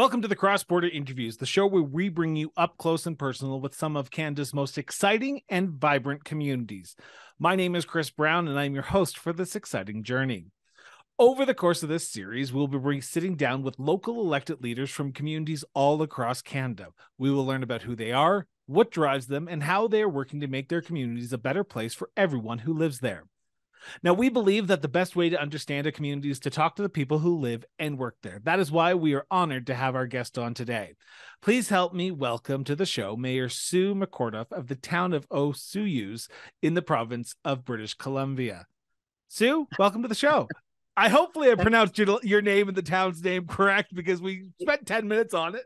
Welcome to the Cross Border Interviews, the show where we bring you up close and personal with some of Canada's most exciting and vibrant communities. My name is Chris Brown, and I'm your host for this exciting journey. Over the course of this series, we'll be sitting down with local elected leaders from communities all across Canada. We will learn about who they are, what drives them, and how they are working to make their communities a better place for everyone who lives there. Now, we believe that the best way to understand a community is to talk to the people who live and work there. That is why we are honored to have our guest on today. Please help me welcome to the show Mayor Sue McKortoff of the town of Osoyoos in the province of British Columbia. Sue, welcome to the show. Hopefully I pronounced your name and the town's name correct because we spent 10 minutes on it.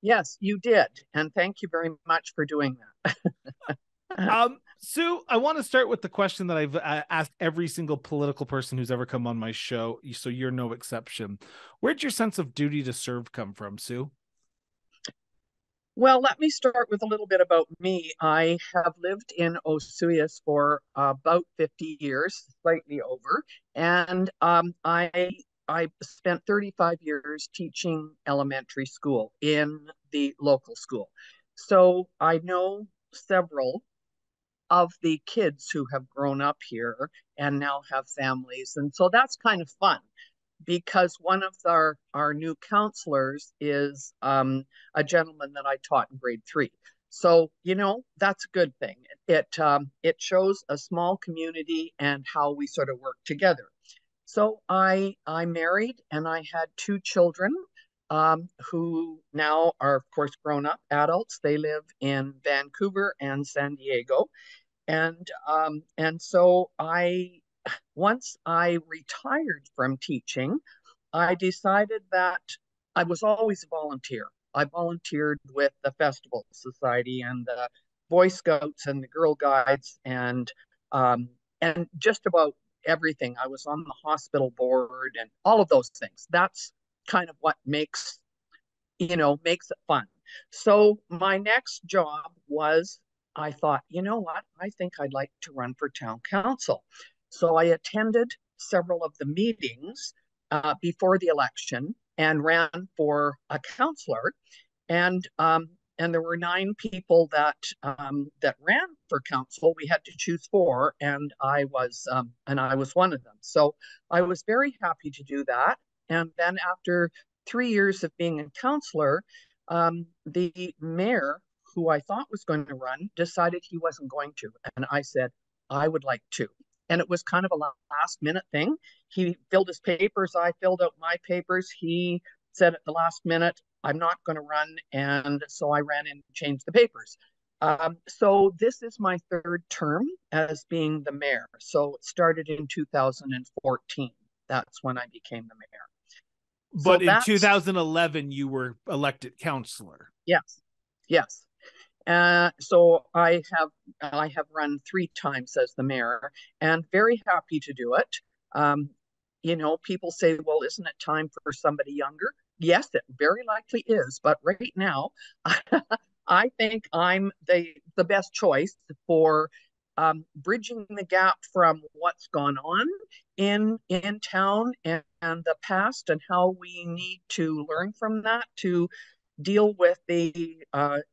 Yes, you did. And thank you very much for doing that. Sue, I want to start with the question that I've asked every single political person who's ever come on my show, so you're no exception. Where'd your sense of duty to serve come from, Sue? Well, let me start with a little bit about me. I have lived in Osoyoos for about 50 years, slightly over, and I spent 35 years teaching elementary school in the local school. So I know several of the kids who have grown up here and now have families. And so that's kind of fun because one of our new counselors is a gentleman that I taught in grade 3. So, you know, that's a good thing. It shows a small community and how we sort of work together. So I married and I had 2 children who now are, of course, grown up adults. They live in Vancouver and San Diego. And so once I retired from teaching, I decided that I was always a volunteer. I volunteered with the Festival Society and the Boy Scouts and the Girl Guides and just about everything. I was on the hospital board and all of those things. That's kind of what makes it fun. So my next job was, I thought, you know what, I think I'd like to run for town council. So I attended several of the meetings before the election and ran for a councillor. And there were 9 people that ran for council. We had to choose 4, and I was one of them. So I was very happy to do that. And then after 3 years of being a councillor, the mayor, who I thought was going to run, decided he wasn't going to. And I said, I would like to. And it was kind of a last minute thing. He filled his papers. I filled out my papers. He said at the last minute, I'm not going to run. And so I ran and changed the papers. So this is my 3rd term as being the mayor. So it started in 2014. That's when I became the mayor. But in 2011, you were elected councillor. Yes, yes. So I have run 3 times as the mayor, and very happy to do it. You know, people say, "Well, isn't it time for somebody younger?" Yes, it very likely is. But right now, I think I'm the best choice for bridging the gap from what's gone on in town and the past, and how we need to learn from that to deal with the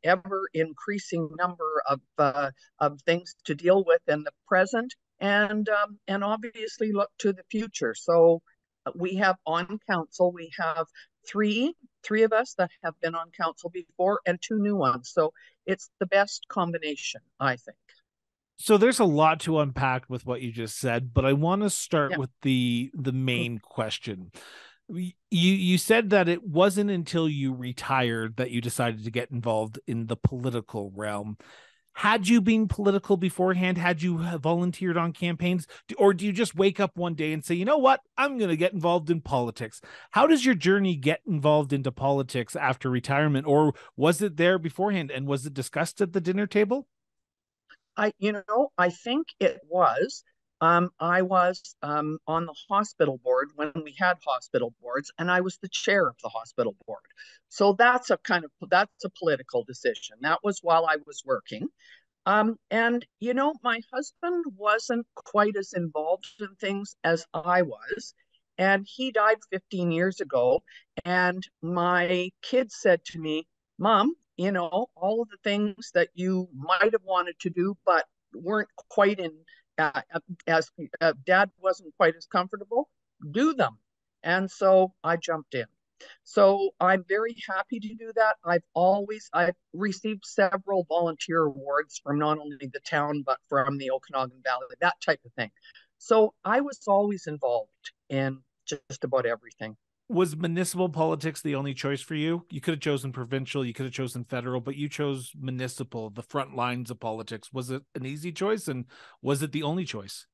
ever increasing number of things to deal with in the present, and obviously look to the future. So we have on council, we have three of us that have been on council before, and 2 new ones. So it's the best combination, I think. So there's a lot to unpack with what you just said, but I want to start with the main question. You said that it wasn't until you retired that you decided to get involved in the political realm. Had you been political beforehand? Had you volunteered on campaigns? Or do you just wake up one day and say, you know what, I'm going to get involved in politics? How does your journey get involved into politics after retirement? Or was it there beforehand, and was it discussed at the dinner table? I think it was. I was on the hospital board when we had hospital boards, and I was the chair of the hospital board. So that's a political decision. That was while I was working. And, you know, my husband wasn't quite as involved in things as I was. And he died 15 years ago. And my kids said to me, Mom, you know, all of the things that you might have wanted to do, but weren't quite in, as Dad wasn't quite as comfortable, do them. And so I jumped in. So I'm very happy to do that. I've received several volunteer awards from not only the town, but from the Okanagan Valley, that type of thing. So I was always involved in just about everything. Was municipal politics the only choice for you? You could have chosen provincial, you could have chosen federal, but you chose municipal, the front lines of politics. Was it an easy choice, and was it the only choice?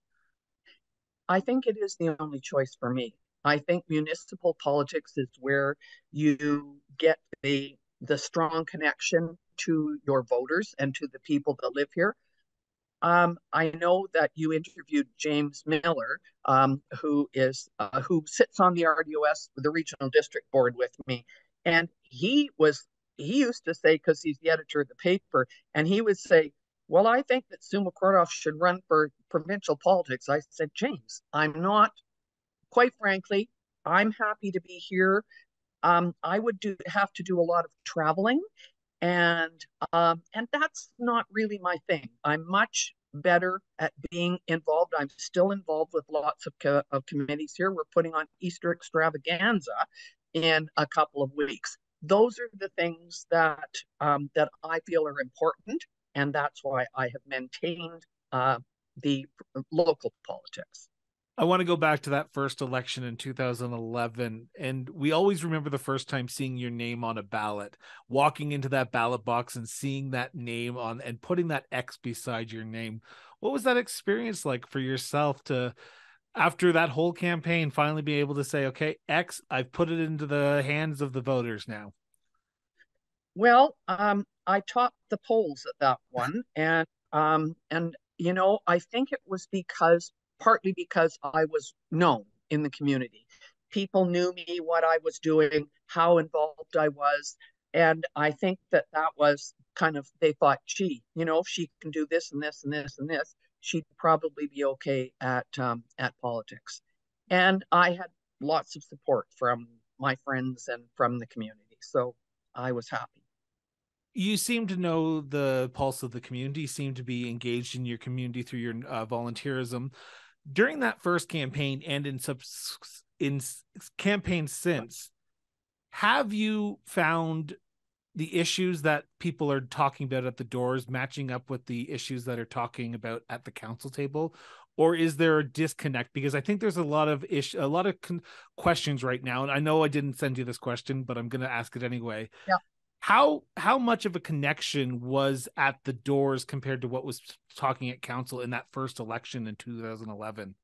I think it is the only choice for me. I think municipal politics is where you get the strong connection to your voters and to the people that live here. I know that you interviewed James Miller, who sits on the RDOS, the Regional District Board, with me, and he used to say, because he's the editor of the paper, and he would say, "Well, I think that Sue McKortoff should run for provincial politics." I said, "James, I'm not. Quite frankly, I'm happy to be here. I would have to do a lot of traveling." And that's not really my thing. I'm much better at being involved. I'm still involved with lots of committees here. We're putting on Easter extravaganza in a couple of weeks. Those are the things that that I feel are important, and that's why I have maintained the local politics. I want to go back to that first election in 2011, and we always remember the first time seeing your name on a ballot, walking into that ballot box and seeing that name on and putting that X beside your name. What was that experience like for yourself to, after that whole campaign, finally be able to say, okay, X, I've put it into the hands of the voters now? Well, I topped the polls at that one, and you know, I think it was partly because I was known in the community. People knew me, what I was doing, how involved I was. And I think that that was kind of, they thought, gee, you know, if she can do this and this and this and this, she'd probably be okay at politics. And I had lots of support from my friends and from the community. So I was happy. You seem to know the pulse of the community, seem to be engaged in your community through your volunteerism. During that first campaign and in campaigns since, have you found the issues that people are talking about at the doors matching up with the issues that are talking about at the council table? Or is there a disconnect? Because I think there's a lot of questions right now. And I know I didn't send you this question, but I'm going to ask it anyway. Yeah. How much of a connection was at the doors compared to what was talking at council in that first election in 2011?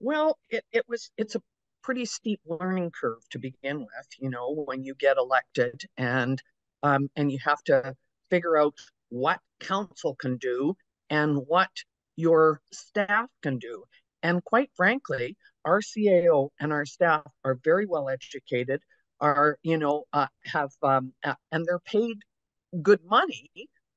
Well, it's a pretty steep learning curve to begin with, you know, when you get elected and you have to figure out what council can do and what your staff can do. And quite frankly, our CAO and our staff are very well educated, are, you know, and they're paid good money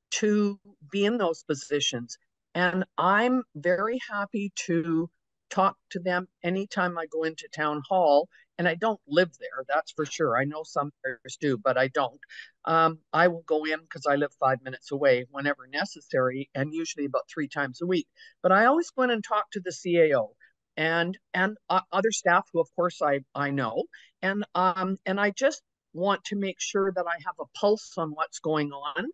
to be in those positions. And I'm very happy to talk to them anytime I go into town hall, and I don't live there, that's for sure. I know some mayors do, but I don't. I will go in because I live 5 minutes away whenever necessary, and usually about 3 times a week. But I always go in and talk to the CAO and other staff who, of course, I know. And I just want to make sure that I have a pulse on what's going on.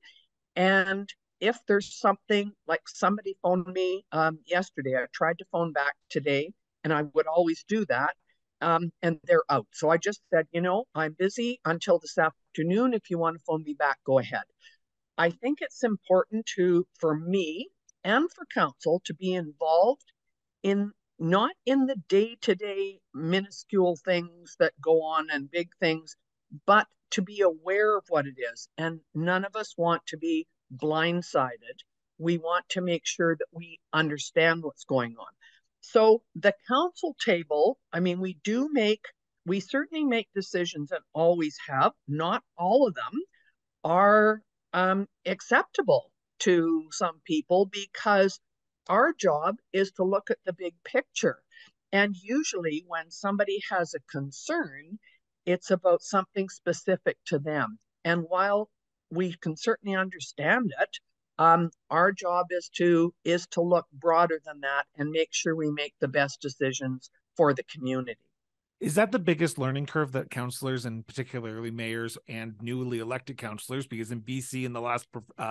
And if there's something, like somebody phoned me yesterday, I tried to phone back today, and I would always do that, and they're out. So I just said, you know, I'm busy until this afternoon. If you want to phone me back, go ahead. I think it's important for me and for council to be involved in, not in the day-to-day minuscule things that go on and big things, but to be aware of what it is. And none of us want to be blindsided. We want to make sure that we understand what's going on. So the council table, I mean, we certainly make decisions, and always have. Not all of them are acceptable to some people, because our job is to look at the big picture. And usually when somebody has a concern, it's about something specific to them. And while we can certainly understand it, our job is to look broader than that and make sure we make the best decisions for the community. Is that the biggest learning curve that councillors, and particularly mayors and newly elected councillors, because in BC in the last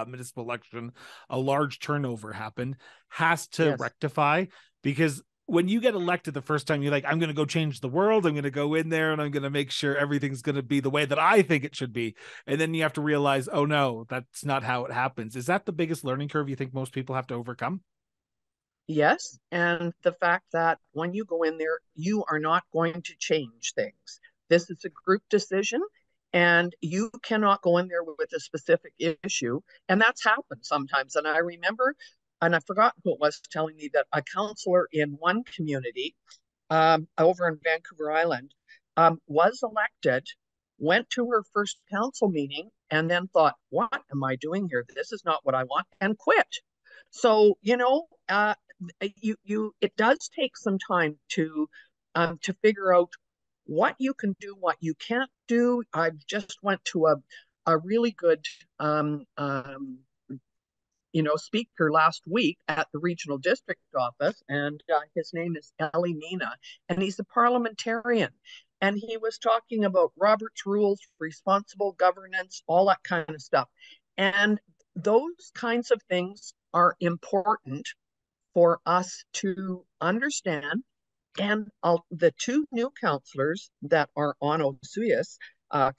municipal election, a large turnover happened, has to rectify? Because when you get elected the first time, you're like, I'm going to go change the world. I'm going to go in there and I'm going to make sure everything's going to be the way that I think it should be. And then you have to realize, oh, no, that's not how it happens. Is that the biggest learning curve you think most people have to overcome? Yes. And the fact that when you go in there, you are not going to change things. This is a group decision and you cannot go in there with a specific issue. And that's happened sometimes. And I remember, and I forgot who it was telling me, that a councillor in one community over in Vancouver Island was elected, went to her first council meeting, and then thought, what am I doing here? This is not what I want, and quit. So, you know, it does take some time to figure out what you can do, what you can't do. I just went to a really good speaker last week at the regional district office, and his name is Eli Mina, and he's a parliamentarian, and he was talking about Robert's rules, responsible governance, all that kind of stuff. And those kinds of things are important for us to understand. And the two new councillors that are on Osoyoos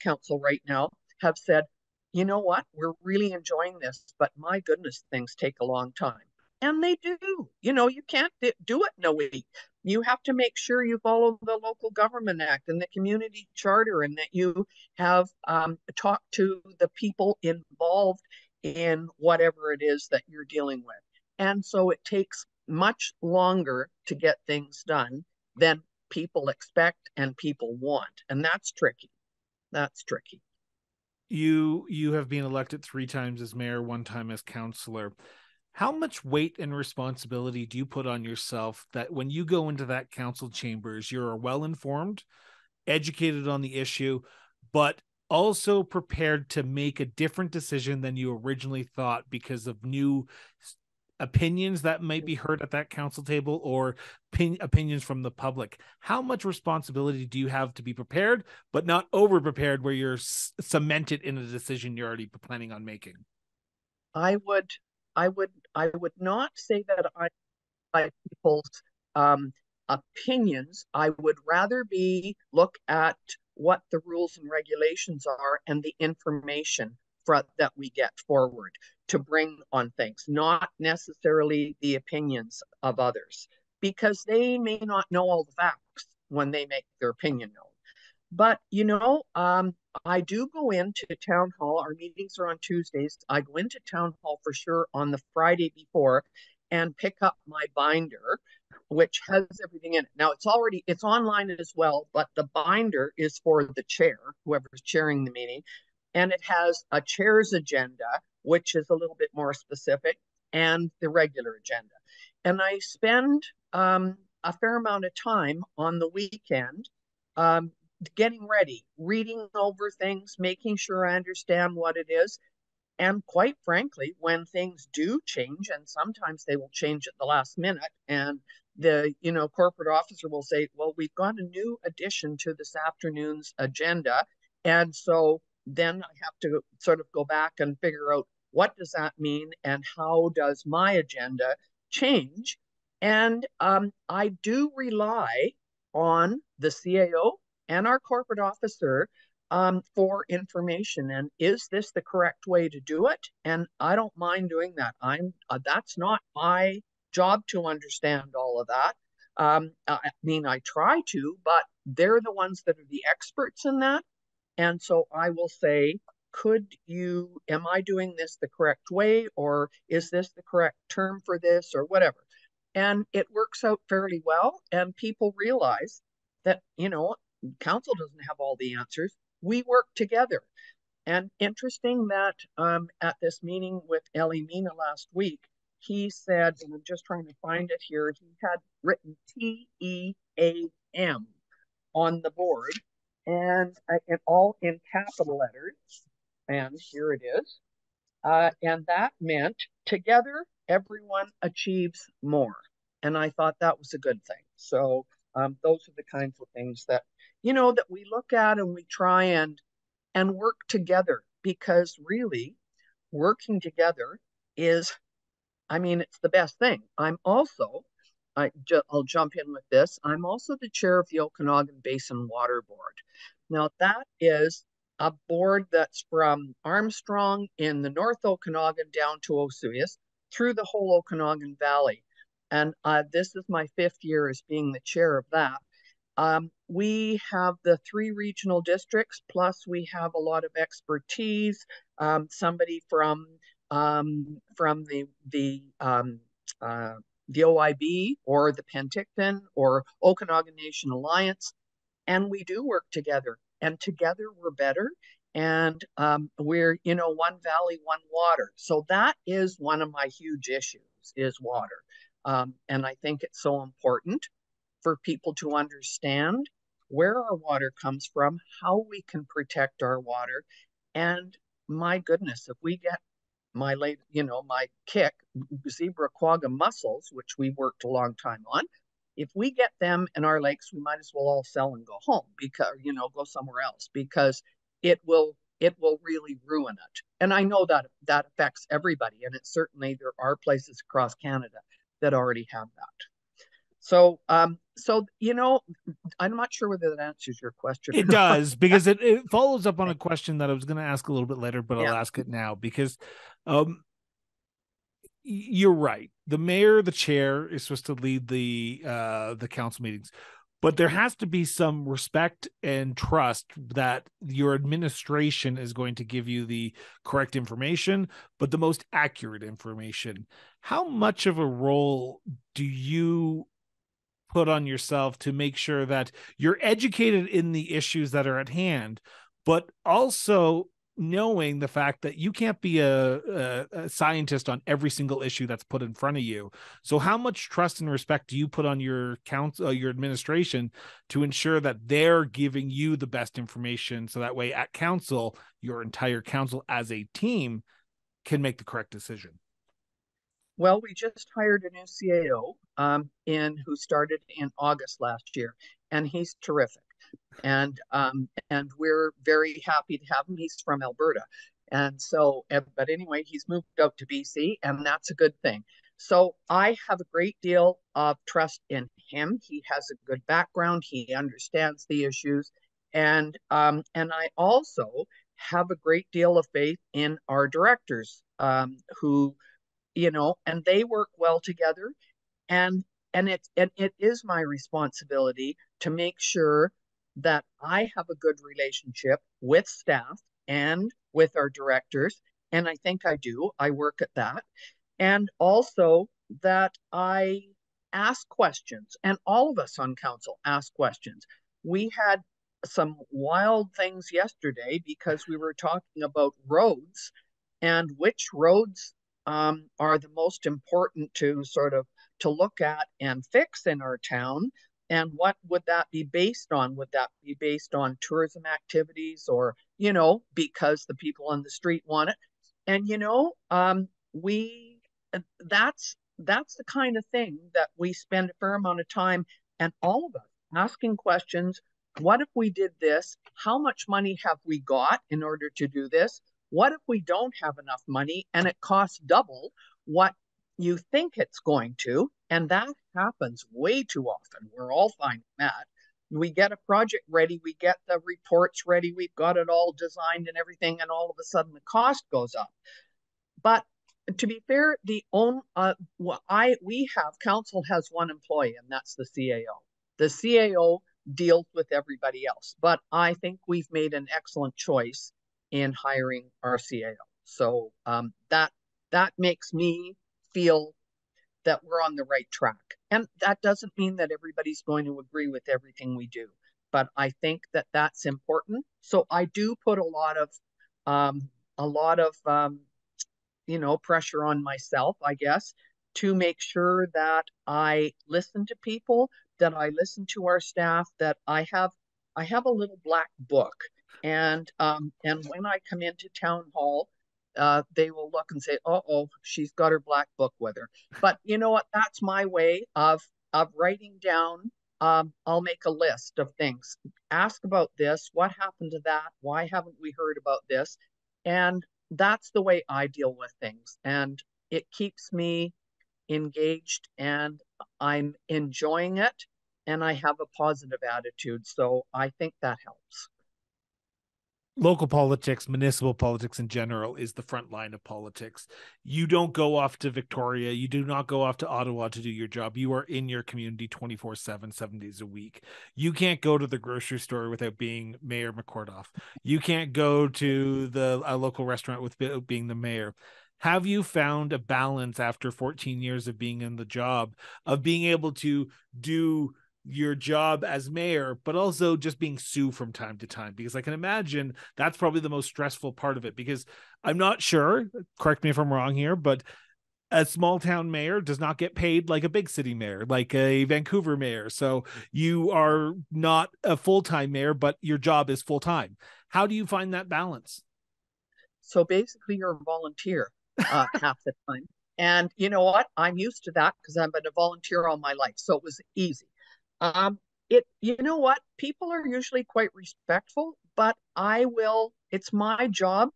Council right now have said, you know what, we're really enjoying this, but my goodness, things take a long time. And they do. You know, you can't do it in a week. You have to make sure you follow the Local Government Act and the Community Charter, and that you have talked to the people involved in whatever it is that you're dealing with. And so it takes much longer to get things done than people expect and people want. And that's tricky. That's tricky. You have been elected 3 times as mayor, 1 time as councillor. How much weight and responsibility do you put on yourself that when you go into that council chambers, you're well-informed, educated on the issue, but also prepared to make a different decision than you originally thought because of new opinions that might be heard at that council table or opinions from the public? How much responsibility do you have to be prepared, but not over prepared where you're cemented in a decision you're already planning on making? I would not say that I like people's opinions. I would rather look at what the rules and regulations are and the information that we get forward to bring on things, not necessarily the opinions of others, because they may not know all the facts when they make their opinion known. But, you know, I do go into town hall. Our meetings are on Tuesdays. I go into town hall for sure on the Friday before and pick up my binder, which has everything in it. Now, it's online as well, but the binder is for the chair, whoever's chairing the meeting. And it has a chair's agenda, which is a little bit more specific, and the regular agenda. And I spend a fair amount of time on the weekend getting ready, reading over things, making sure I understand what it is. And quite frankly, when things do change, and sometimes they will change at the last minute, and the corporate officer will say, well, we've got a new addition to this afternoon's agenda. And so then I have to sort of go back and figure out, what does that mean and how does my agenda change? And I do rely on the CAO and our corporate officer for information. And is this the correct way to do it? And I don't mind doing that. That's not my job to understand all of that. I mean, I try to, but they're the ones that are the experts in that. And so I will say, am I doing this the correct way? Or is this the correct term for this or whatever? And it works out fairly well. And people realize that, council doesn't have all the answers. We work together. And interesting that at this meeting with Eli Mina last week, he said, and I'm just trying to find it here, he had written TEA a.m. on the board, and all in capital letters. And here it is. And that meant together, everyone achieves more. And I thought that was a good thing. So those are the kinds of things that, you know, that we look at and we try and work together, because really working together is, I mean, it's the best thing. I'm also, I'll jump in with this. I'm also the chair of the Okanagan Basin Water Board. Now that is a board that's from Armstrong in the North Okanagan down to Osoyoos through the whole Okanagan Valley. And this is my 5th year as being the chair of that. We have the 3 regional districts, plus we have a lot of expertise. Somebody from the OIB or the Penticton or Okanagan Nation Alliance, and we do work together. And together we're better. And we're, you know, one valley, one water. So that is one of my huge issues, is water. And I think it's so important for people to understand where our water comes from, how we can protect our water. And my goodness, if we get my late, you know, my kick, zebra quagga mussels, which we worked a long time on, if we get them in our lakes, we might as well all sell and go home, because, you know, go somewhere else, because it will really ruin it. And I know that that affects everybody. And it certainly, there are places across Canada that already have that. So, you know, I'm not sure whether that answers your question. It does, because it follows up on a question that I was going to ask a little bit later, but yeah. I'll ask it now, because you're right. The mayor, the chair, is supposed to lead the council meetings, but there has to be some respect and trust that your administration is going to give you the correct information, but the most accurate information. How much of a role do you put on yourself to make sure that you're educated in the issues that are at hand, but also knowing the fact that you can't be a scientist on every single issue that's put in front of you? So how much trust and respect do you put on your council, your administration, to ensure that they're giving you the best information, so that way at council, your entire council as a team can make the correct decision? Well, we just hired a new CAO who started in August last year, and he's terrific. And we're very happy to have him. He's from Alberta. And so, but anyway, he's moved out to BC, and that's a good thing. So I have a great deal of trust in him. He has a good background. He understands the issues. And I also have a great deal of faith in our directors, who, you know, and they work well together. And it is my responsibility to make sure that I have a good relationship with staff and with our directors. And I think I do. I work at that. And also that I ask questions. And all of us on council ask questions. We had some wild things yesterday because we were talking about roads and which roads are the most important to sort of to look at and fix in our town. And what would that be based on? Would that be based on tourism activities, or, you know, because the people on the street want it? And, you know, that's the kind of thing that we spend a fair amount of time, and all of us asking questions. What if we did this? How much money have we got in order to do this? What if we don't have enough money and it costs double what you think it's going to? And that happens way too often. We're all finding that. We get a project ready, we get the reports ready, we've got it all designed and everything, and all of a sudden the cost goes up. But to be fair, council has one employee, and that's the CAO. The CAO deals with everybody else, but I think we've made an excellent choice in hiring our CAO. So that makes me feel that we're on the right track. And that doesn't mean that everybody's going to agree with everything we do, but I think that that's important. So I do put a lot of you know, pressure on myself, I guess, to make sure that I listen to people, that I listen to our staff, that I have a little black book, and when I come into town hall, they will look and say, "Uh-oh, she's got her black book with her." But you know what? That's my way of writing down. I'll make a list of things. Ask about this. What happened to that? Why haven't we heard about this? And that's the way I deal with things. And it keeps me engaged, and I'm enjoying it, and I have a positive attitude. So I think that helps. Local politics, municipal politics in general, is the front line of politics. You don't go off to Victoria. You do not go off to Ottawa to do your job. You are in your community 24/7, 7 days a week. You can't go to the grocery store without being Mayor McKortoff. You can't go to a local restaurant without being the mayor. Have you found a balance after 14 years of being in the job, of being able to do your job as mayor, but also just being Sue from time to time? Because I can imagine that's probably the most stressful part of it, because I'm not sure, correct me if I'm wrong here, but a small town mayor does not get paid like a big city mayor, like a Vancouver mayor. So you are not a full-time mayor, but your job is full-time. How do you find that balance? So basically you're a volunteer half the time. And you know what? I'm used to that because I've been a volunteer all my life. So it was easy. You know what, people are usually quite respectful, but it's my job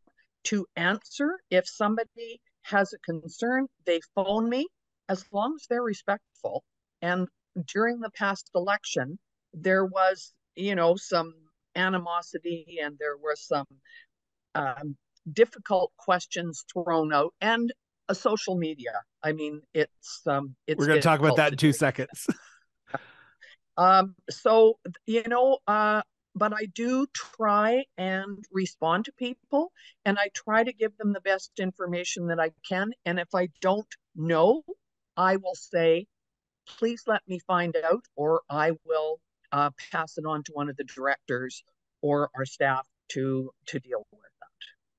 to answer. If somebody has a concern, they phone me, as long as they're respectful. And during the past election, there was, some animosity, and there were some difficult questions thrown out, and social media. I mean, it's we're going to talk about that in 2 seconds. But I do try and respond to people, and I try to give them the best information that I can. And if I don't know, I will say, please let me find out, or I will pass it on to one of the directors or our staff to deal with that.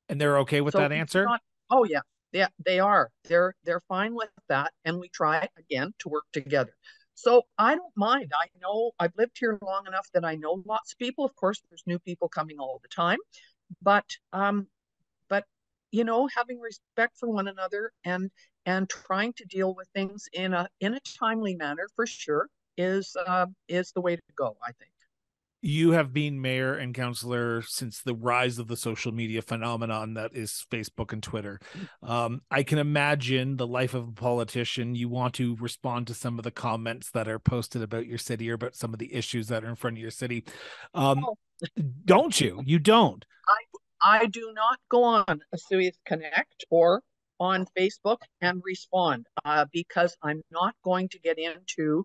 And they're okay with that answer? Oh yeah. Yeah, they are. They're fine with that. And we try again to work together. So I don't mind. I know I've lived here long enough that I know lots of people. Of course, there's new people coming all the time, but having respect for one another and trying to deal with things in a timely manner, for sure, is the way to go, I think. You have been mayor and councillor since the rise of the social media phenomenon that is Facebook and Twitter. I can imagine the life of a politician. You want to respond to some of the comments that are posted about your city or about some of the issues that are in front of your city. Don't you? You don't. I do not go on Osoyoos Connect or on Facebook and respond because I'm not going to get into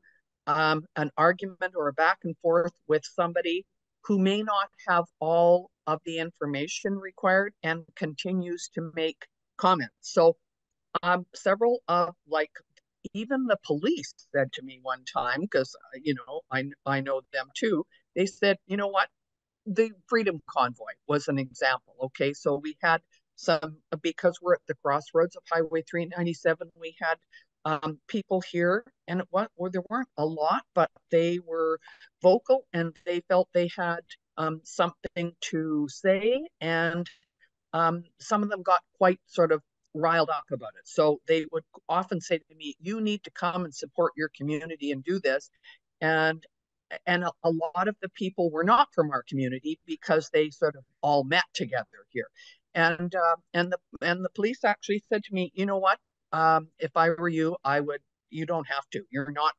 an argument or a back and forth with somebody who may not have all of the information required and continues to make comments. So several of, even the police said to me one time, because, I know them too. They said, you know what? The Freedom Convoy was an example. Okay. So we had because we're at the crossroads of Highway 397, we had people here, and there weren't a lot, but they were vocal and they felt they had something to say, and some of them got quite sort of riled up about it. So they would often say to me, you need to come and support your community and do this. And a lot of the people were not from our community because they sort of all met together here. And the police actually said to me, you know what? If I were you, I would. You don't have to. You're not.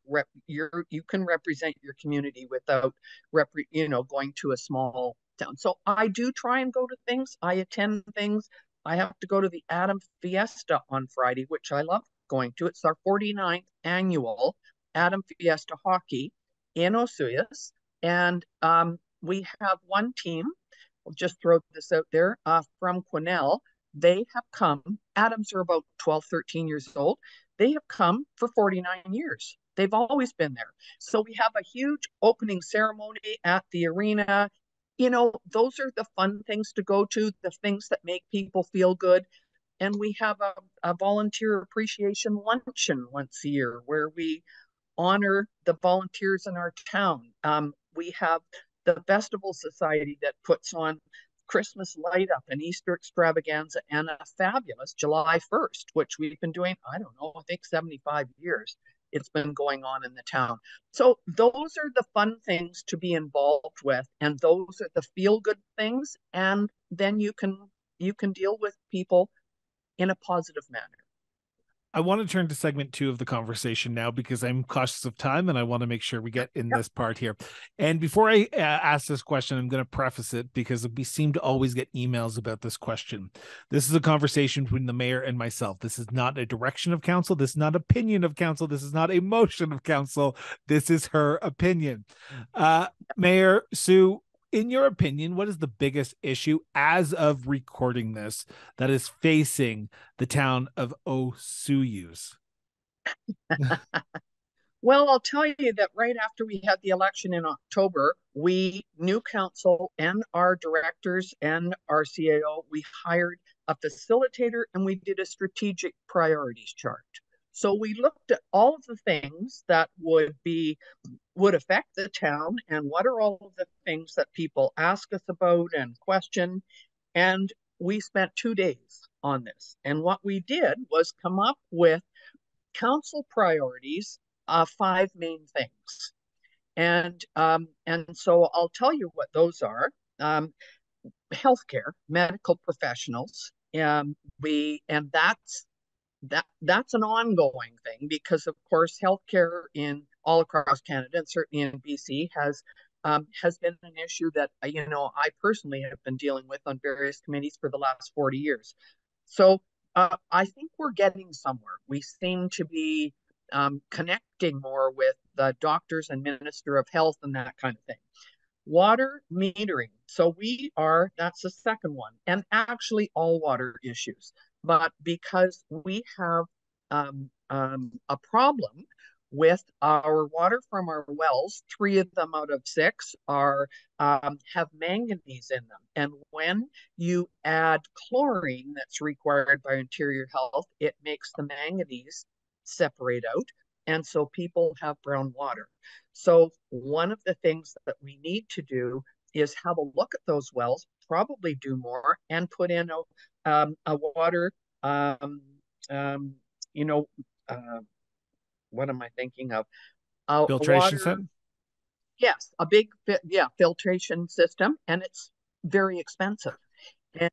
You can represent your community without going to a small town. So I do try and go to things. I attend things. I have to go to the Atom Fiesta on Friday, which I love going to. It's our 49th annual Atom Fiesta hockey in Osoyoos, and we have one team. I'll just throw this out there from Quesnel. They have come. Adams are about 12, 13 years old. They have come for 49 years. They've always been there. So we have a huge opening ceremony at the arena. Those are the fun things to go to, the things that make people feel good. And we have a volunteer appreciation luncheon once a year where we honor the volunteers in our town. We have the Festival Society that puts on Christmas light up and Easter extravaganza and a fabulous July 1st, which we've been doing, I don't know, I think 75 years it's been going on in the town. So those are the fun things to be involved with, and those are the feel-good things, and then you can deal with people in a positive manner. I want to turn to segment two of the conversation now, because I'm cautious of time and I want to make sure we get in this part here. And before I ask this question, I'm going to preface it because we seem to always get emails about this question. This is a conversation between the mayor and myself. This is not a direction of council. This is not opinion of council. This is not a motion of council. This is her opinion. Mayor Sue, in your opinion, what is the biggest issue as of recording this that is facing the town of Osoyoos? Well, I'll tell you that right after we had the election in October, we, new council and our directors and our CAO, we hired a facilitator and we did a strategic priorities chart. So we looked at all of the things that would affect the town and what are all of the things that people ask us about and question. And we spent 2 days on this. And what we did was come up with council priorities, 5 main things. And so I'll tell you what those are. Healthcare, medical professionals, and that's an ongoing thing, because of course healthcare in all across Canada and certainly in BC has been an issue that I personally have been dealing with on various committees for the last 40 years. So I think we're getting somewhere. We seem to be connecting more with the doctors and Minister of Health and that kind of thing. Water metering. So that's the second one, and actually all water issues. But because we have a problem with our water from our wells, 3 of them out of 6 have manganese in them. And when you add chlorine that's required by Interior Health, it makes the manganese separate out. And so people have brown water. So one of the things that we need to do is have a look at those wells, probably do more, and put in a water, what am I thinking of? Filtration system? Yes, a big, filtration system, and it's very expensive. And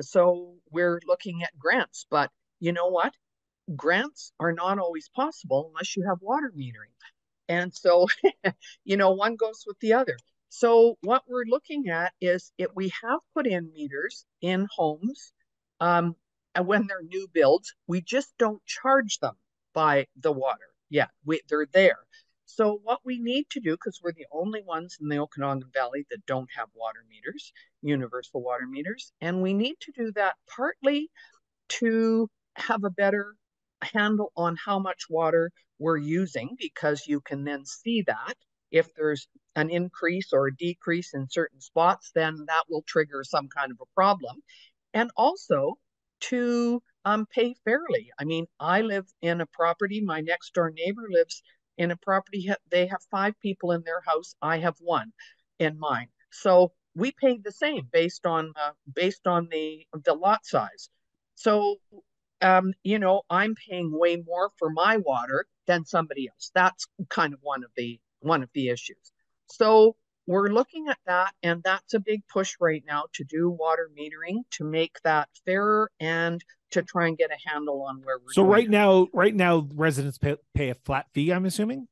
so we're looking at grants, but you know what? Grants are not always possible unless you have water metering. And so, one goes with the other. So what we're looking at is if we have put in meters in homes, and when they're new builds, we just don't charge them by the water yet. They're there. So what we need to do, because we're the only ones in the Okanagan Valley that don't have water meters, universal water meters, and we need to do that partly to have a better handle on how much water we're using, because you can then see that. If there's an increase or a decrease in certain spots, then that will trigger some kind of a problem. And also to pay fairly. I mean, I live in a property, my next door neighbor lives in a property, they have 5 people in their house, I have 1 in mine. So we paid the same based on the lot size. So, I'm paying way more for my water than somebody else. That's kind of one of the issues. So we're looking at that, and that's a big push right now to do water metering to make that fairer and to try and get a handle on where we're. So right now, residents pay a flat fee, I'm assuming?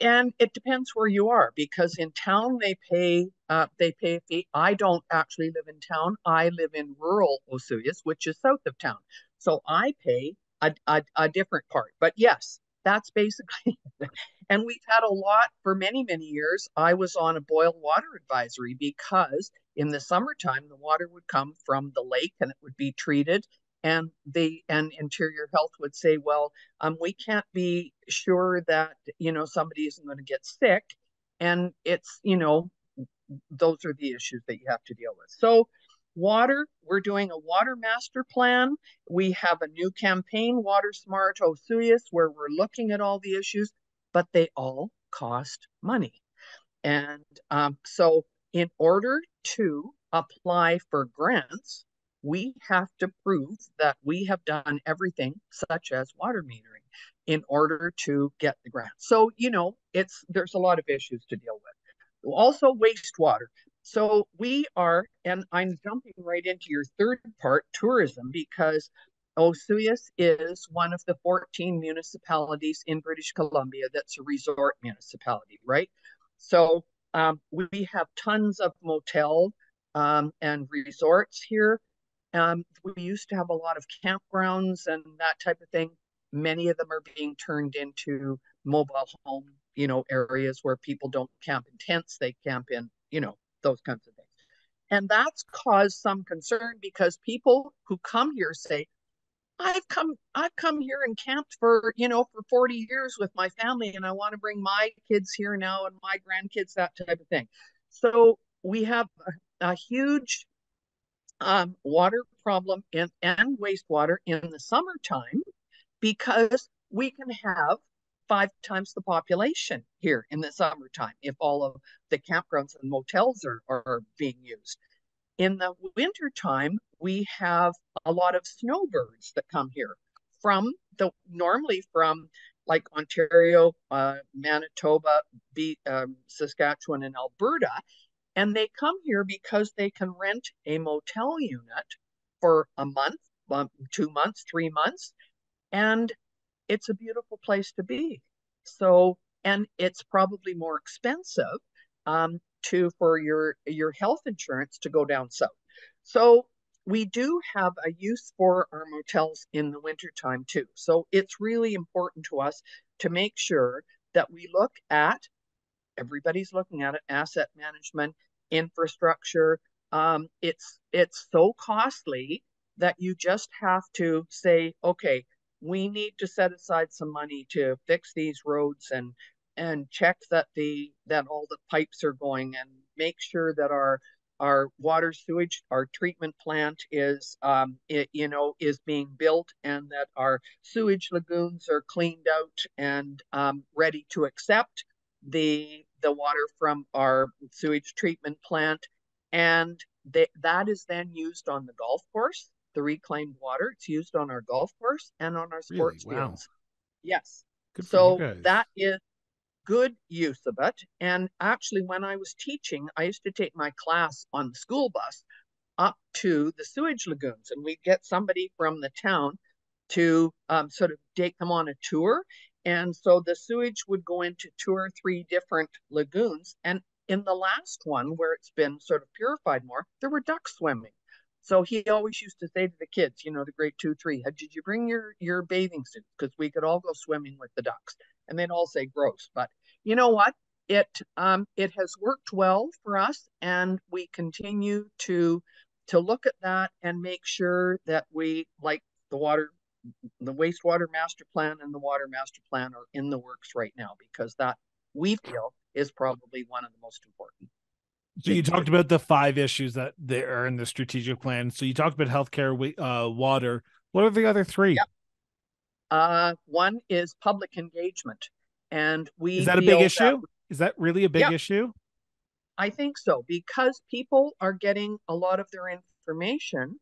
And it depends where you are, because in town they pay a fee. I don't actually live in town. I live in rural Osoyoos, which is south of town. So I pay a different part, but yes, that's basically it. And we've had a lot for many, many years. I was on a boil water advisory because in the summertime, the water would come from the lake and it would be treated. And Interior Health would say, well, we can't be sure that, somebody isn't going to get sick. And it's, those are the issues that you have to deal with. So Water, we're doing a water master plan. We have a new campaign, Water Smart Osoyoos, where we're looking at all the issues, but they all cost money. And so in order to apply for grants, we have to prove that we have done everything such as water metering in order to get the grant. So, you know, there's a lot of issues to deal with. Also wastewater. So we are, and I'm jumping right into your third part, tourism, because Osoyoos is one of the 14 municipalities in British Columbia that's a resort municipality, right? So we have tons of motel and resorts here. We used to have a lot of campgrounds and that type of thing. Many of them are being turned into mobile home, you know, areas where people don't camp in tents, they camp in, you know, those kinds of things. And that's caused some concern because people who come here say, I've come here and camped for, you know, for 40 years with my family, and I want to bring my kids here now and my grandkids, that type of thing. So we have a huge water problem and wastewater in the summertime because we can have 5 times the population here in the summertime if all of the campgrounds and motels are being used. In the wintertime, we have a lot of snowbirds that come here normally from like Ontario, Manitoba, Saskatchewan, and Alberta. And they come here because they can rent a motel unit for a month, 2 months, 3 months, and it's a beautiful place to be. So, and it's probably more expensive for your health insurance to go down south. So we do have a use for our motels in the wintertime too. So it's really important to us to make sure that we look at, everybody's looking at it, asset management, infrastructure. It's so costly that you just have to say, okay, we need to set aside some money to fix these roads and check that that all the pipes are going and make sure that our water sewage, our treatment plant is being built and that our sewage lagoons are cleaned out and ready to accept the water from our sewage treatment plant, and that is then used on the golf course. The reclaimed water, it's used on our golf course and on our sports fields. Yes. Good. So that is good use of it. And actually, when I was teaching, I used to take my class on the school bus up to the sewage lagoons, and we'd get somebody from the town to sort of take them on a tour. And so the sewage would go into 2 or 3 different lagoons. And in the last one, where it's been sort of purified more, there were ducks swimming. So he always used to say to the kids, you know, the grade 2, 3, did you bring your bathing suit? Because we could all go swimming with the ducks. And they'd all say gross. But you know what? It has worked well for us. And we continue to look at that and make sure that we, like the wastewater master plan and the water master plan are in the works right now, because that we feel is probably one of the most important. So you talked about the 5 issues that there are in the strategic plan. So you talked about healthcare, water. What are the other 3? Yep. One is public engagement. And is that a big issue? Is that really a big issue? I think so, because people are getting a lot of their information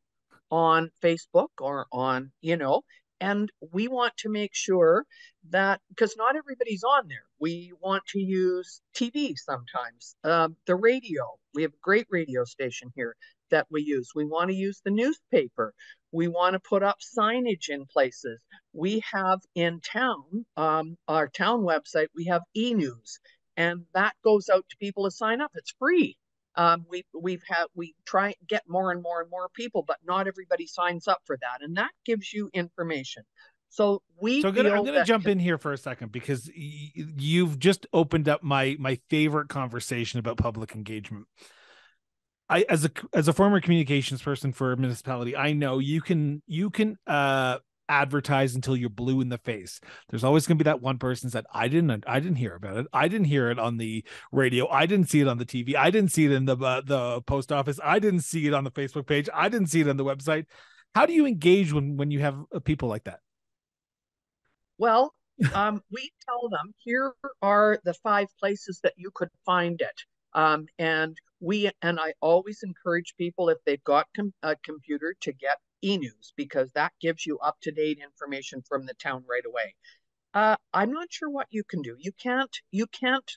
on Facebook or on, you know, and we want to make sure that, because not everybody's on there. We want to use TV sometimes, the radio. We have a great radio station here that we use. We want to use the newspaper. We want to put up signage in places. We have in town, our town website, we have e-news, and that goes out to people to sign up. It's free. We try and get more and more and more people, but not everybody signs up for that, and that gives you information. So I'm going to jump in here for a second, because you've just opened up my favorite conversation about public engagement. I, as a former communications person for a municipality, I know you can advertised until you're blue in the face. There's always going to be that one person that I didn't hear about it. I didn't hear it on the radio. I didn't see it on the TV. I didn't see it in the post office. I didn't see it on the Facebook page. I didn't see it on the website. How do you engage when you have people like that? Well, we tell them, here are the 5 places that you could find it. And I always encourage people, if they've got a computer, to get e-news, because that gives you up-to-date information from the town right away. I'm not sure what you can do. You can't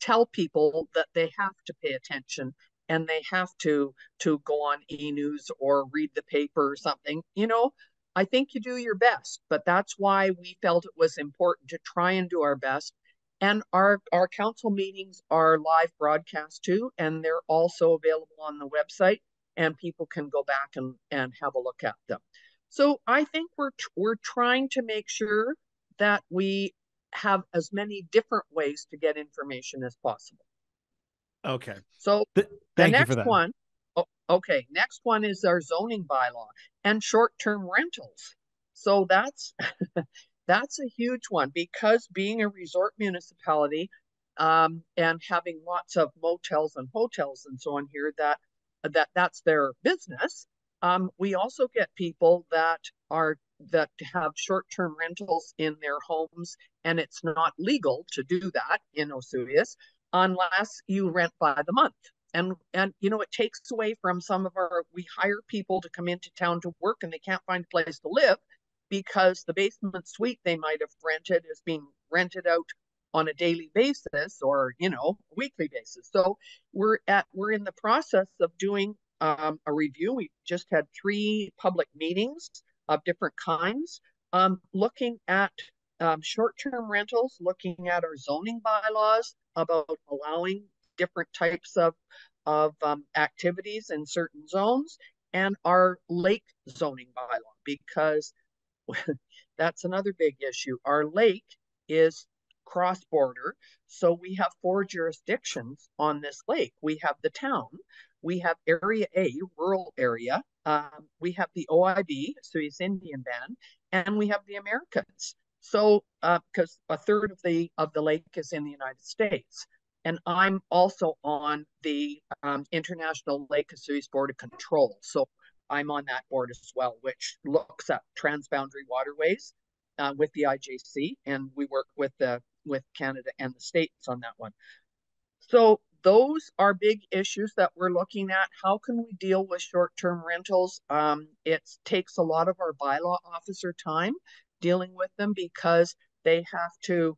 tell people that they have to pay attention and they have to go on e-news or read the paper or something. You know, I think you do your best, but that's why we felt it was important to try and do our best. And our council meetings are live broadcast too, and they're also available on the website, and people can go back and have a look at them. So I think we're trying to make sure that we have as many different ways to get information as possible. Okay. So the next one is our zoning bylaw and short-term rentals. So that's a huge one, because being a resort municipality and having lots of motels and hotels and so on here, that's their business. We also get people that have short-term rentals in their homes, and it's not legal to do that in Osoyoos unless you rent by the month. And you know, it takes away from some of we hire people to come into town to work and they can't find a place to live, because the basement suite they might have rented is being rented out on a daily basis or, you know, a weekly basis. So we're in the process of doing a review. We just had 3 public meetings of different kinds, looking at short-term rentals, looking at our zoning bylaws about allowing different types of activities in certain zones, and our lake zoning bylaw, because that's another big issue. Our lake is cross-border, so we have 4 jurisdictions on this lake. We have the town, we have Area A, rural area, we have the OIB, Osoyoos Indian Band, and we have the Americans. So, because 1/3 of the lake is in the United States, and I'm also on the International Lake Osoyoos Board of Control. So I'm on that board as well, which looks at transboundary waterways with the IJC, and we work with Canada and the States on that one. So those are big issues that we're looking at. How can we deal with short-term rentals? It takes a lot of our bylaw officer time dealing with them, because they have to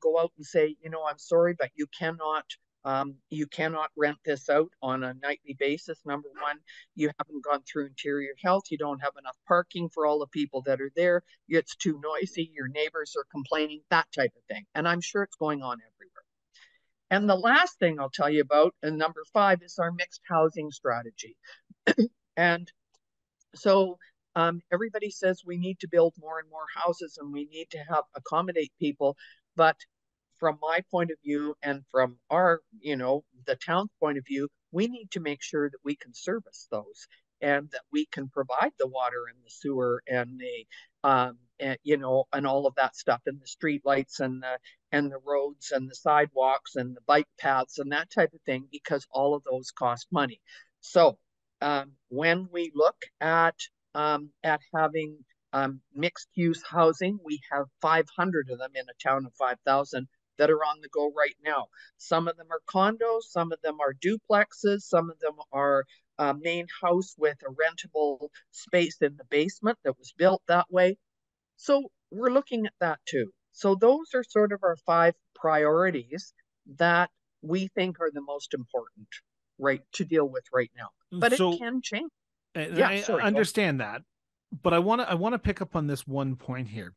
go out and say, you know, I'm sorry, but you cannot rent this out on a nightly basis. Number one, you haven't gone through Interior Health. You don't have enough parking for all the people that are there. It's too noisy. Your neighbors are complaining, that type of thing. And I'm sure it's going on everywhere. And the last thing I'll tell you about, and number 5, is our mixed housing strategy. And so everybody says we need to build more and more houses and we need to accommodate people. But from my point of view and from our, you know, the town's point of view, we need to make sure that we can service those and that we can provide the water and the sewer and the, you know, and all of that stuff, and the street lights and the roads and the sidewalks and the bike paths and that type of thing, because all of those cost money. So when we look at having mixed use housing, we have 500 of them in a town of 5,000. That are on the go right now. Some of them are condos, some of them are duplexes, some of them are main house with a rentable space in the basement that was built that way. So we're looking at that too. So those are sort of our 5 priorities that we think are the most important, right, to deal with right now. But so, it can change. I understand that, but I want to pick up on this one point here.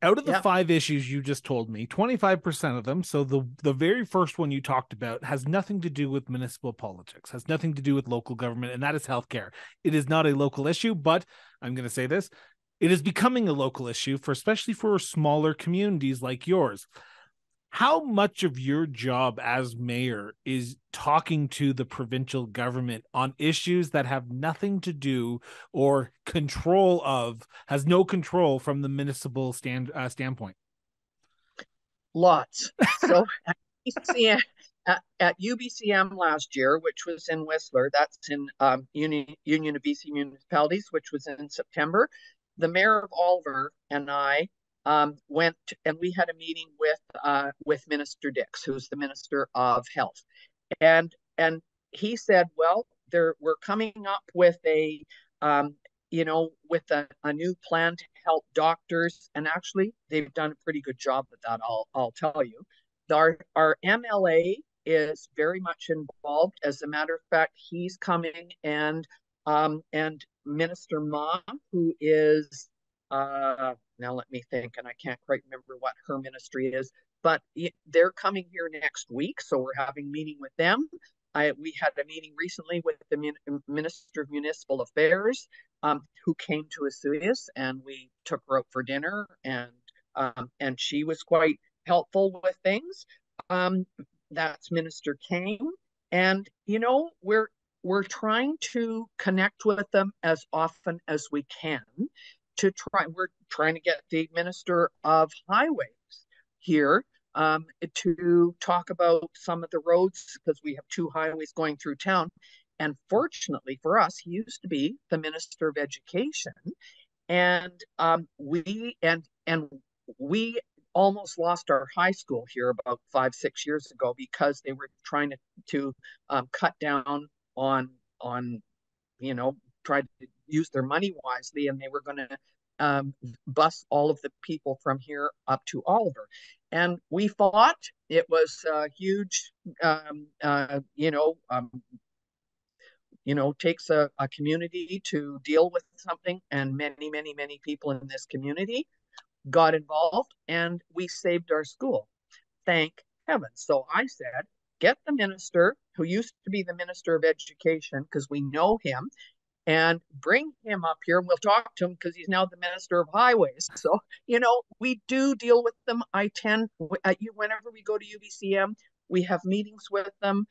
Out of the 5 issues you just told me, 25% of them, so the very first one you talked about, has nothing to do with municipal politics, has nothing to do with local government, and that is healthcare. It is not a local issue, but I'm going to say this, it is becoming a local issue, especially for smaller communities like yours. How much of your job as mayor is talking to the provincial government on issues that have nothing to do or control of, has no control from the municipal standpoint? Lots. So at UBCM last year, which was in Whistler, that's in Union of BC Municipalities, which was in September, the mayor of Oliver and I went and we had a meeting with Minister Dix, who's the Minister of Health, and he said, well, we're coming up with a new plan to help doctors, and actually they've done a pretty good job with that. I'll tell you, our MLA is very much involved. As a matter of fact, he's coming and Minister Ma, who is. Now let me think, and I can't quite remember what her ministry is, but they're coming here next week, so we're having a meeting with them. We had a meeting recently with the Minister of Municipal Affairs, who came to Osoyoos, and we took her out for dinner, and she was quite helpful with things. That's Minister Kane, and we're trying to connect with them as often as we can. We're trying to get the Minister of Highways here to talk about some of the roads, because we have two highways going through town. And fortunately for us, he used to be the Minister of Education, and we almost lost our high school here about 5-6 years ago because they were trying to cut down on tried to use their money wisely, and they were going to bus all of the people from here up to Oliver. And we fought. It was a huge, takes a community to deal with something, and many, many, many people in this community got involved, and we saved our school. Thank heaven. So I said, get the minister who used to be the Minister of Education, because we know him, and bring him up here, and we'll talk to him, because he's now the Minister of Highways. So, we do deal with them. I tend, whenever we go to UBCM, we have meetings with them.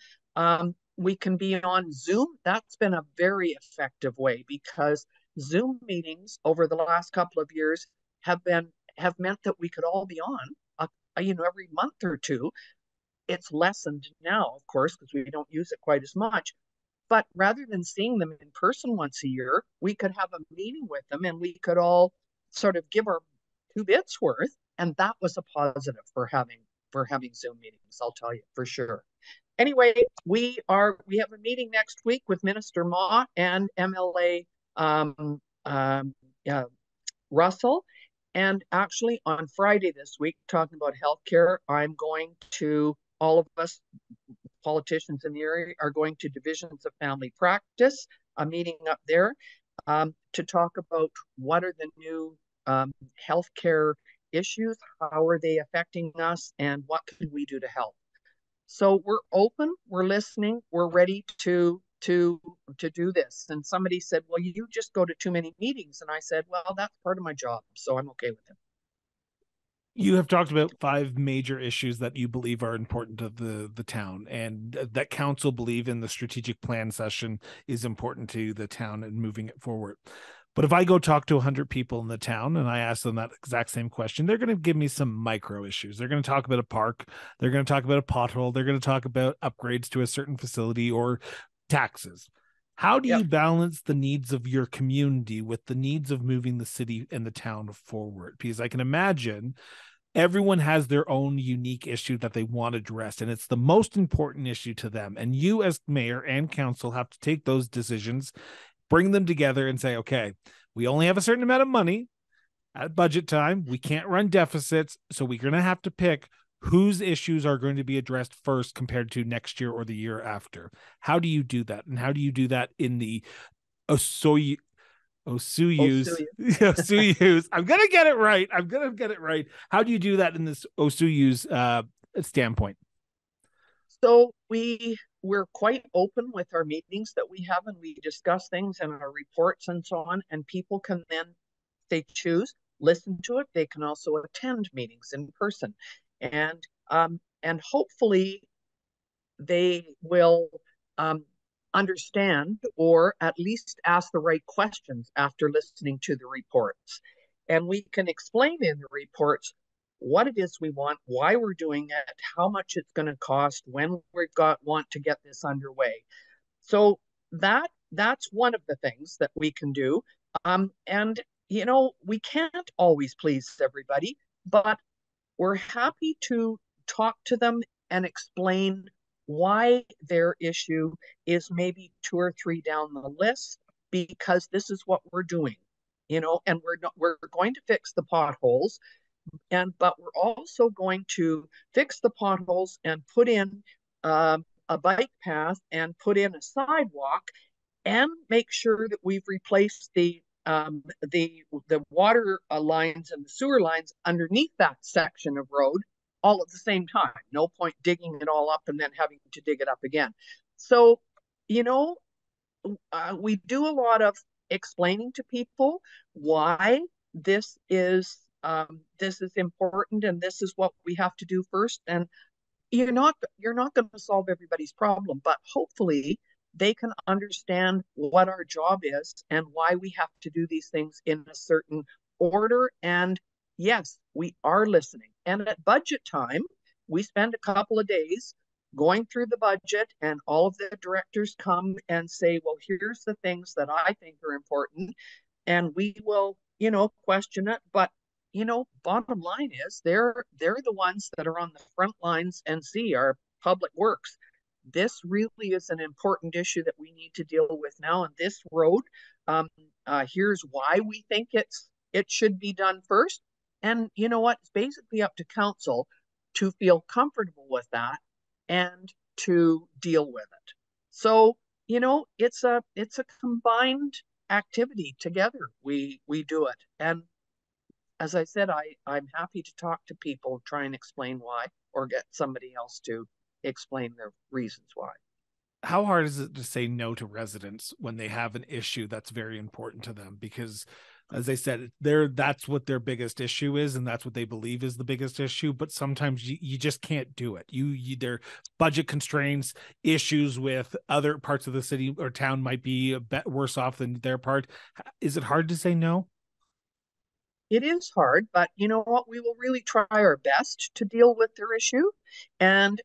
We can be on Zoom. That's been a very effective way, because Zoom meetings over the last couple of years have meant that we could all be on, every month or two. It's lessened now, of course, because we don't use it quite as much. But rather than seeing them in person once a year, we could have a meeting with them, and we could all sort of give our two bits worth. And that was a positive for having Zoom meetings, I'll tell you, for sure. Anyway, we have a meeting next week with Minister Ma and MLA Russell. And actually on Friday this week, talking about healthcare, I'm going to, all of us politicians in the area are going to Divisions of Family Practice, a meeting up there, to talk about what are the new healthcare issues, how are they affecting us, and what can we do to help. So we're open, we're listening, we're ready to do this. And somebody said, well, you just go to too many meetings. And I said, well, that's part of my job, so I'm okay with it. You have talked about 5 major issues that you believe are important to the town, and that council believe in the strategic plan session is important to the town and moving it forward. But if I go talk to 100 people in the town and I ask them that exact same question, they're going to give me some micro issues. They're going to talk about a park. They're going to talk about a pothole. They're going to talk about upgrades to a certain facility or taxes. How do you balance the needs of your community with the needs of moving the city and the town forward? Because I can imagine everyone has their own unique issue that they want addressed, and it's the most important issue to them. And you as mayor and council have to take those decisions, bring them together and say, okay, we only have a certain amount of money at budget time. We can't run deficits. So we're going to have to pick whose issues are going to be addressed first compared to next year or the year after. How do you do that? And how do you do that in the Osoyoos? I'm going to get it right. How do you do that in this Osoyoos standpoint? So we're quite open with our meetings that we have, and we discuss things and our reports and so on, and people can then, if they choose, listen to it. They can also attend meetings in person. And and hopefully they will understand, or at least ask the right questions after listening to the reports. And we can explain in the reports what it is we want, why we're doing it, how much it's going to cost, when we want to get this underway. So that's one of the things that we can do. And, you know, we can't always please everybody, but we're happy to talk to them and explain why their issue is maybe 2 or 3 down the list, because this is what we're doing, you know, and we're going to fix the potholes, but we're also going to fix the potholes and put in a bike path and put in a sidewalk and make sure that we've replaced the water lines and the sewer lines underneath that section of road all at the same time. No point digging it all up and then having to dig it up again. So, you know, we do a lot of explaining to people why this is important and this is what we have to do first. And you're not going to solve everybody's problem, but hopefully they can understand what our job is and why we have to do these things in a certain order. And yes, we are listening. And at budget time, we spend a couple of days going through the budget, and all of the directors come and say, well, here's the things that I think are important. And we will, you know, question it. But, you know, bottom line is they're the ones that are on the front lines and see our public works. This really is an important issue that we need to deal with now. And this road, here's why we think it should be done first. And you know what? It's basically up to council to feel comfortable with that and to deal with it. So, you know, it's a combined activity together. We do it. And as I said, I'm happy to talk to people, try and explain why, or get somebody else to explain the reasons why. How hard is it to say no to residents when they have an issue that's very important to them? Because as I said, that's what their biggest issue is, and that's what they believe is the biggest issue. But sometimes you just can't do it. There are budget constraints, issues with other parts of the city or town might be a bit worse off than their part. Is it hard to say no? It is hard, but you know what? We will really try our best to deal with their issue, and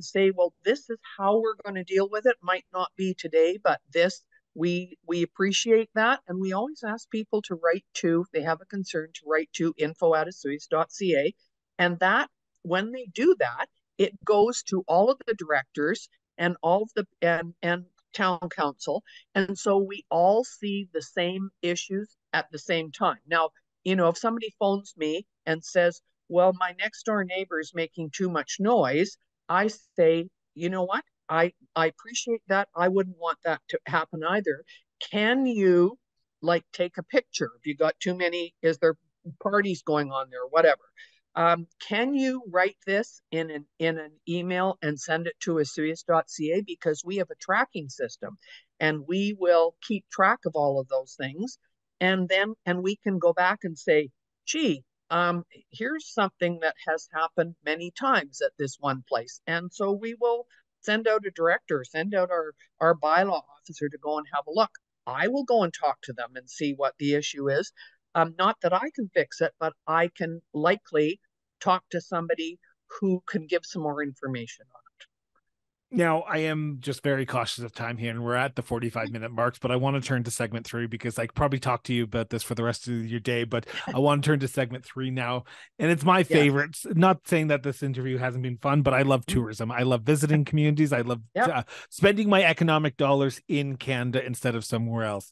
say, well, this is how we're going to deal with it. Might not be today, but this we appreciate that, and we always ask people to write to, if they have a concern, to write to info@osoyoos.ca, and that when they do that, it goes to all of the directors and all of the and town council, and so we all see the same issues at the same time. Now, you know, if somebody phones me and says, well, my next door neighbor is making too much noise, I say, you know what? I appreciate that. I wouldn't want that to happen either. Can you, like, take a picture? If you got too many, is there parties going on there, whatever? Can you write this in an email and send it to osoyoos.ca, because we have a tracking system and we will keep track of all of those things. And we can go back and say, gee, here's something that has happened many times at this one place. And so we will send out a director, send out our bylaw officer to go and have a look. I will go and talk to them and see what the issue is. Not that I can fix it, but I can likely talk to somebody who can give some more information on it. Now, I am just very cautious of time here, and we're at the 45-minute marks, but I want to turn to segment 3, because I could probably talk to you about this for the rest of your day, but I want to turn to segment 3 now. And it's my favorite. Not saying that this interview hasn't been fun, but I love tourism. I love visiting communities. I love spending my economic dollars in Canada instead of somewhere else.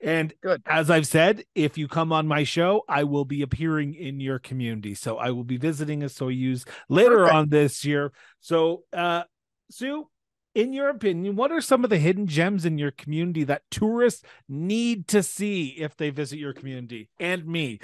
And as I've said, if you come on my show, I will be appearing in your community. So I will be visiting Osoyoos later on this year. So, Sue, in your opinion, what are some of the hidden gems in your community that tourists need to see if they visit your community and me?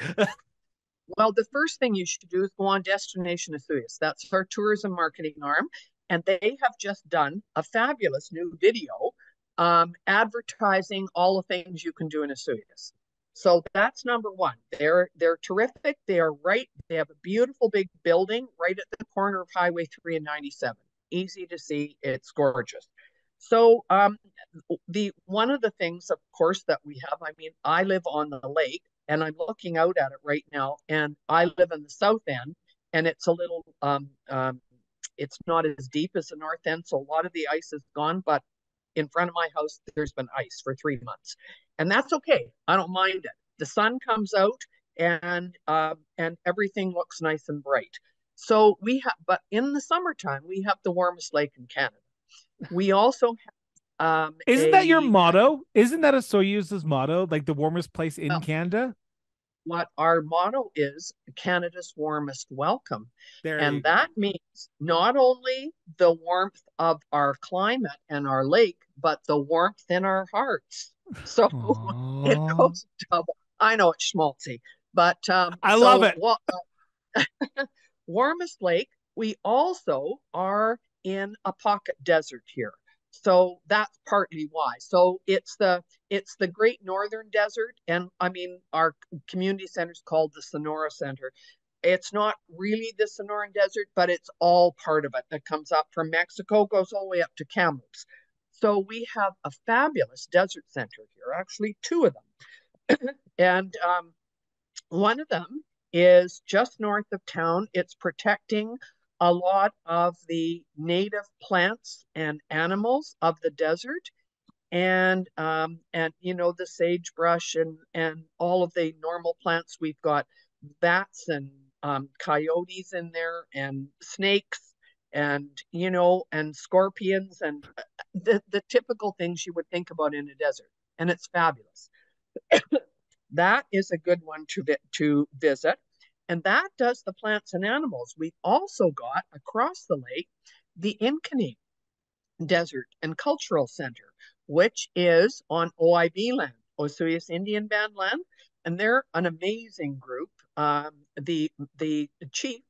Well, the first thing you should do is go on Destination Osoyoos. That's our tourism marketing arm. And they have just done a fabulous new video advertising all the things you can do in Osoyoos. So that's number one. They're terrific. They are right. They have a beautiful big building right at the corner of Highway 3 and 97. Easy to see. It's gorgeous. So one of the things, of course, that we have, I mean, I live on the lake and I'm looking out at it right now, and I live in the south end, and it's a little, it's not as deep as the north end. So a lot of the ice is gone, but in front of my house, there's been ice for 3 months. And that's okay. I don't mind it. The sun comes out and everything looks nice and bright. So we have, but in the summertime, we have the warmest lake in Canada. We also have, isn't that your motto? Isn't that Osoyoos' motto? Like the warmest place in Canada? What our motto is, Canada's warmest welcome. And that means not only the warmth of our climate and our lake, but the warmth in our hearts. So it goes double. I know it's schmaltzy, but I love it. Well, warmest lake. We also are in a pocket desert here, so that's partly why. So it's the Great Northern Desert, and I mean our community center is called the Sonora Center. It's not really the Sonoran Desert, but it's all part of it. That comes up from Mexico, goes all the way up to Kamloops. So we have a fabulous desert center here, actually two of them. And one of them is just north of town. It's protecting a lot of the native plants and animals of the desert, and you know, the sagebrush and all of the normal plants. We've got bats and coyotes in there, and snakes, and, you know, and scorpions, and the typical things you would think about in a desert. And it's fabulous. That is a good one to visit. And that does the plants and animals. We've also got across the lake, the Nk'Mip Desert and Cultural Centre, which is on OIB land, Osoyoos Indian Band land. And they're an amazing group. The chief,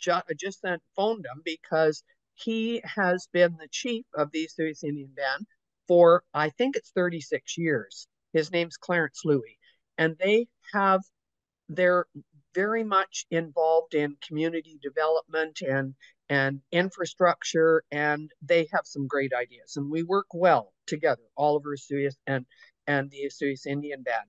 just then phoned him because he has been the chief of the Osoyoos Indian Band for, I think it's 36 years. His name's Clarence Louis. And they're very much involved in community development and infrastructure, and they have some great ideas. And we work well together, Oliver Osoyoos and the Osoyoos Indian Band.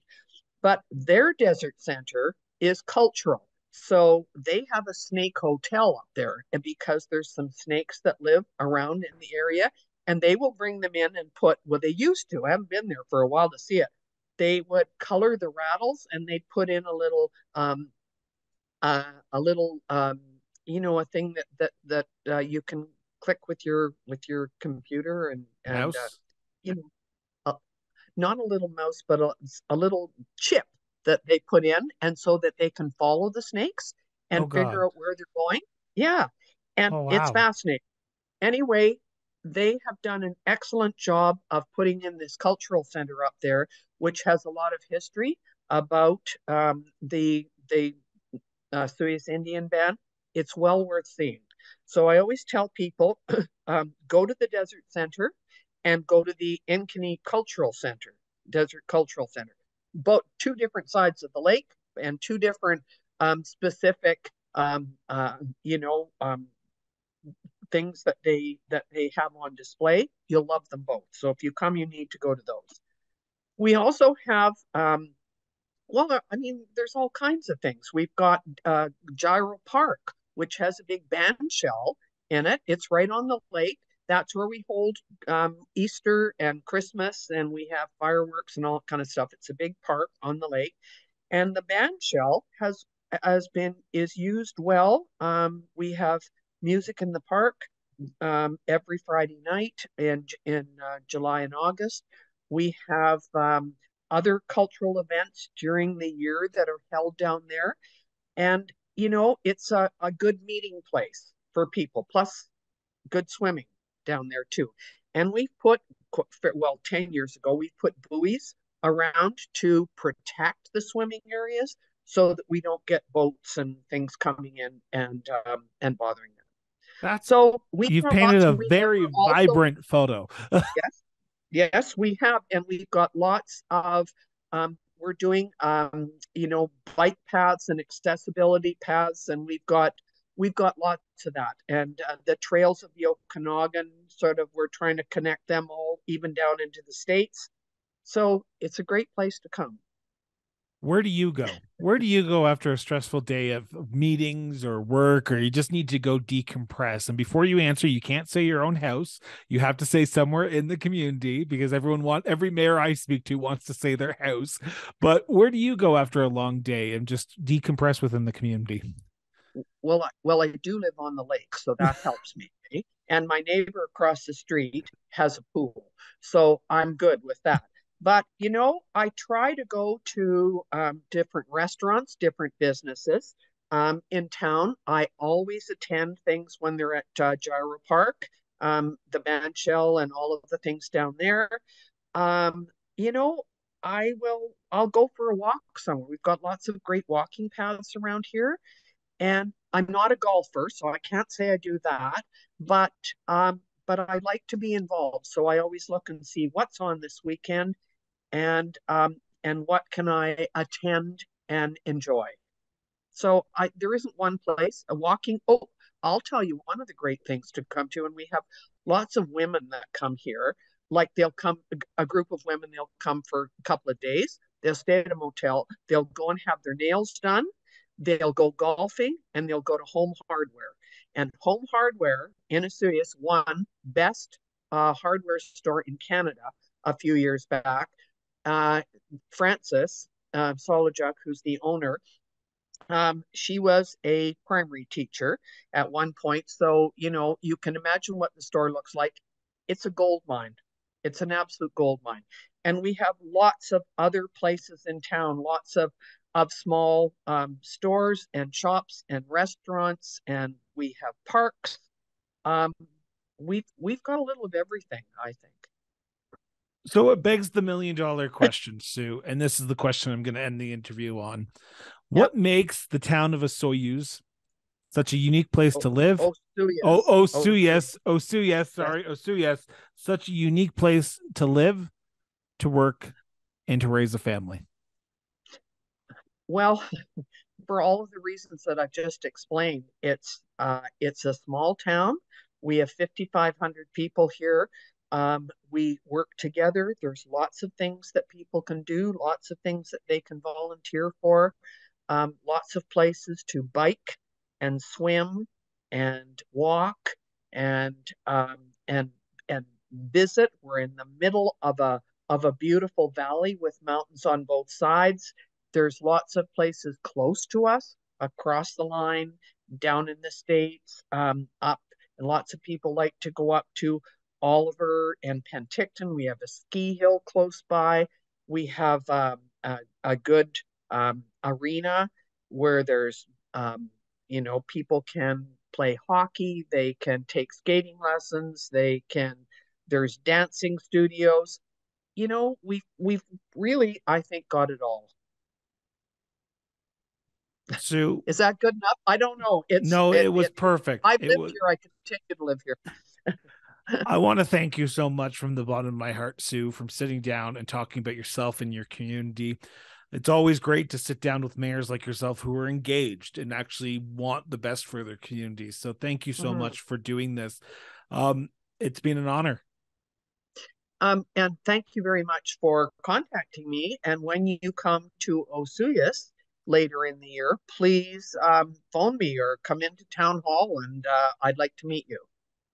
But their desert center is cultural. So they have a snake hotel up there, and because there's some snakes that live around in the area, and they will bring them in and put, well, they used to, I haven't been there for a while to see it. They would color the rattles, and they'd put in a little you know, a thing that you can click with your computer and mouse? You know, not a little mouse, but a little chip that they put in, and so that they can follow the snakes and figure out where they're going. Yeah. And it's fascinating. Anyway, they have done an excellent job of putting in this cultural center up there, which has a lot of history about the Osoyoos Indian Band. It's well worth seeing. So I always tell people, go to the Desert Center and go to the Nk'Mip Cultural Center, Desert Cultural Center. Both two different sides of the lake, and two different specific, things that they have on display. You'll love them both. So if you come, you need to go to those. We also have, there's all kinds of things. We've got Gyro Park, which has a big band shell in it. It's right on the lake. That's where we hold Easter and Christmas, and we have fireworks and all that kind of stuff. It's a big park on the lake, and the band shell is used well. We have music in the park every Friday night, and in July and August, we have other cultural events during the year that are held down there, and you know, it's a good meeting place for people. Plus, good swimming down there too. And we put, 10 years ago, we put buoys around to protect the swimming areas so that we don't get boats and things coming in and bothering them. You've painted a very vibrant photo. Yes, we have. And we've got lots of, we're doing, you know, bike paths and accessibility paths, and we've got lots of that. And the Trails of the Okanagan, sort of, we're trying to connect them all, even down into the States. So it's a great place to come. Where do you go? Where do you go after a stressful day of meetings or work, or you just need to go decompress? And before you answer, you can't say your own house. You have to say somewhere in the community, because every mayor I speak to wants to say their house. But where do you go after a long day and just decompress within the community? Well, I do live on the lake, so that helps me. And my neighbor across the street has a pool, so I'm good with that. But, you know, I try to go to different restaurants, different businesses in town. I always attend things when they're at Gyro Park, the band shell and all of the things down there. You know, I'll go for a walk somewhere. We've got lots of great walking paths around here. And I'm not a golfer, so I can't say I do that. But I like to be involved. So I always look and see what's on this weekend, and what can I attend and enjoy. So there isn't one place. Oh, I'll tell you one of the great things to come to, and we have lots of women that come here. Like a group of women, they'll come for a couple of days. They'll stay at a motel. They'll go and have their nails done. They'll go golfing, and they'll go to Home Hardware. And Home Hardware in Osoyoos won best hardware store in Canada a few years back. Frances Solajuk, who's the owner, she was a primary teacher at one point. So, you know, you can imagine what the store looks like. It's a gold mine. It's an absolute gold mine. And we have lots of other places in town, lots of small stores and shops and restaurants, and we have parks. We've got a little of everything, I think. So it begs the million-dollar question, Sue, and this is the question I'm going to end the interview on. What makes the town of Osoyoos such a unique place to live? Osoyoos, such a unique place to live, to work, and to raise a family. Well, for all of the reasons that I've just explained, it's a small town. We have 5,500 people here. We work together. There's lots of things that people can do, lots of things that they can volunteer for, lots of places to bike and swim and walk and visit. We're in the middle of a beautiful valley with mountains on both sides. There's lots of places close to us, across the line, down in the States, up. And lots of people like to go up to Oliver and Penticton. We have a ski hill close by. We have a good arena where there's, you know, people can play hockey. They can take skating lessons. There's dancing studios. You know, we've really, I think, got it all. Sue, is that good enough? I don't know. It was perfect. I've lived here. I continue to live here. I want to thank you so much from the bottom of my heart, Sue, from sitting down and talking about yourself and your community. It's always great to sit down with mayors like yourself who are engaged and actually want the best for their communities. So thank you so much for doing this. It's been an honor. And thank you very much for contacting me. And when you come to Osoyoos later in the year, please phone me or come into town hall, and I'd like to meet you.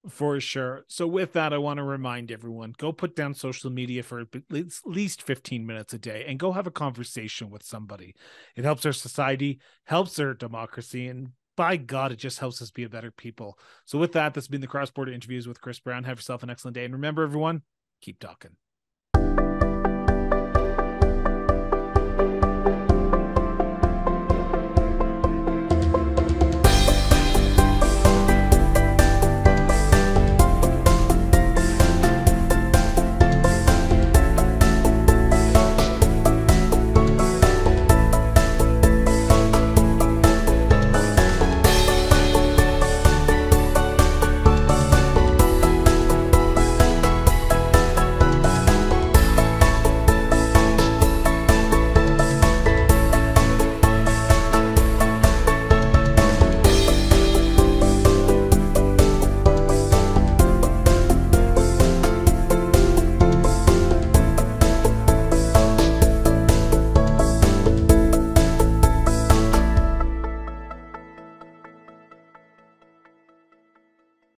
For sure. So with that, I want to remind everyone, go put down social media for at least 15 minutes a day and go have a conversation with somebody. It helps our society, helps our democracy, and by God, it just helps us be a better people. So with that, this has been the Cross Border Interviews with Chris Brown. Have yourself an excellent day. And remember, everyone, keep talking.